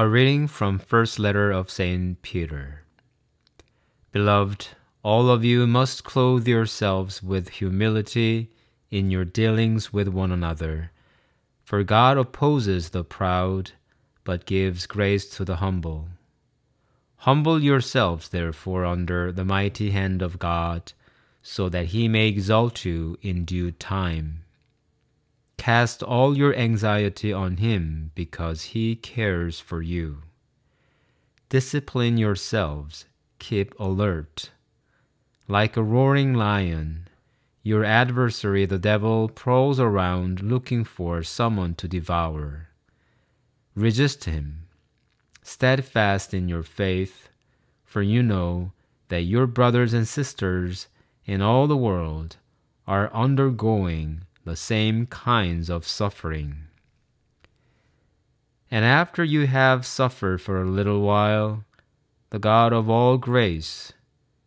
A reading from First Letter of St. Peter. Beloved, all of you must clothe yourselves with humility in your dealings with one another, for God opposes the proud, but gives grace to the humble. Humble yourselves, therefore, under the mighty hand of God, so that he may exalt you in due time. Cast all your anxiety on him, because he cares for you. Discipline yourselves, keep alert. Like a roaring lion, your adversary the devil prowls around looking for someone to devour. Resist him, steadfast in your faith, for you know that your brothers and sisters in all the world are undergoing the same kinds of suffering. And after you have suffered for a little while, the God of all grace,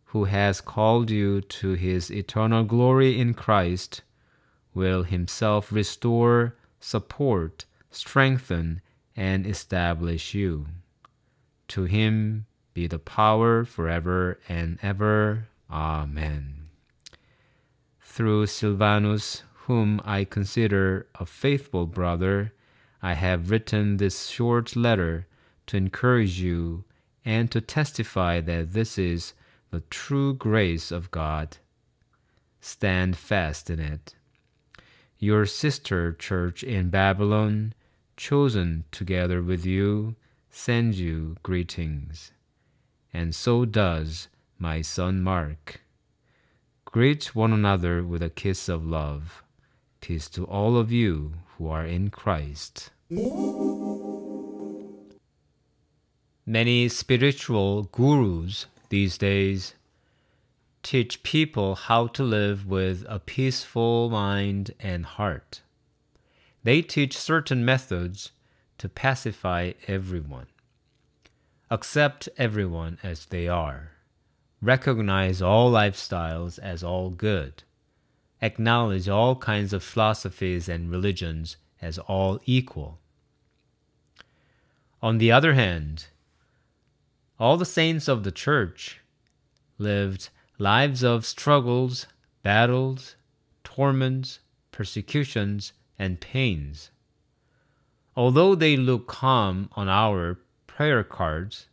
who has called you to his eternal glory in Christ, will himself restore, support, strengthen, and establish you. To him be the power forever and ever. Amen. Through Silvanus, whom I consider a faithful brother, I have written this short letter to encourage you and to testify that this is the true grace of God. Stand fast in it. Your sister church in Babylon, chosen together with you, sends you greetings. And so does my son Mark. Greet one another with a kiss of love. Peace to all of you who are in Christ. Many spiritual gurus these days teach people how to live with a peaceful mind and heart. They teach certain methods to pacify everyone. Accept everyone as they are. Recognize all lifestyles as all good. Acknowledge all kinds of philosophies and religions as all equal. On the other hand, all the saints of the church lived lives of struggles, battles, torments, persecutions, and pains. Although they look calm on our prayer cards,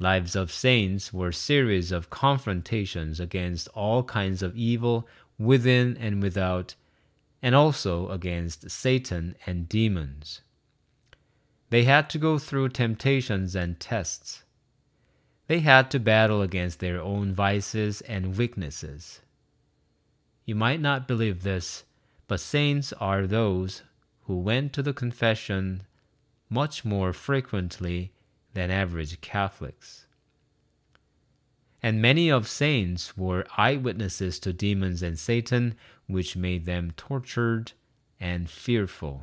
lives of saints were a series of confrontations against all kinds of evil within and without, and also against Satan and demons. They had to go through temptations and tests. They had to battle against their own vices and weaknesses. You might not believe this, but saints are those who went to the confession much more frequently than average Catholics. And many of saints were eyewitnesses to demons and Satan, which made them tortured and fearful.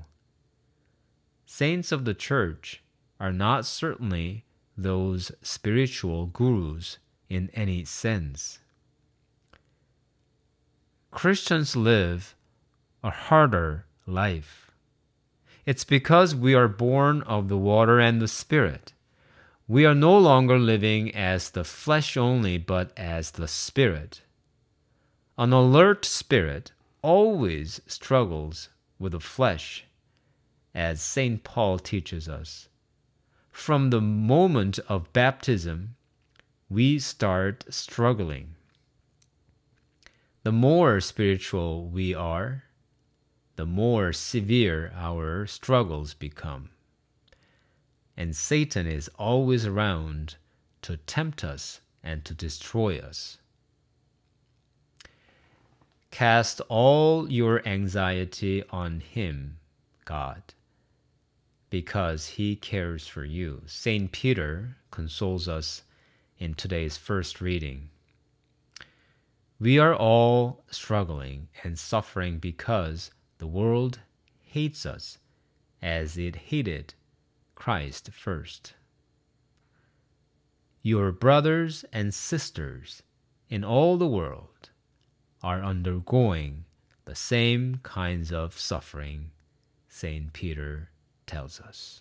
Saints of the church are not certainly those spiritual gurus in any sense. Christians live a harder life. It's because we are born of the water and the Spirit. We are no longer living as the flesh only, but as the Spirit. An alert spirit always struggles with the flesh, as St. Paul teaches us. From the moment of baptism, we start struggling. The more spiritual we are, the more severe our struggles become. And Satan is always around to tempt us and to destroy us. Cast all your anxiety on him, God, because he cares for you. St. Peter consoles us in today's first reading. We are all struggling and suffering because the world hates us as it hated Christ first. Your brothers and sisters in all the world are undergoing the same kinds of suffering, St. Peter tells us.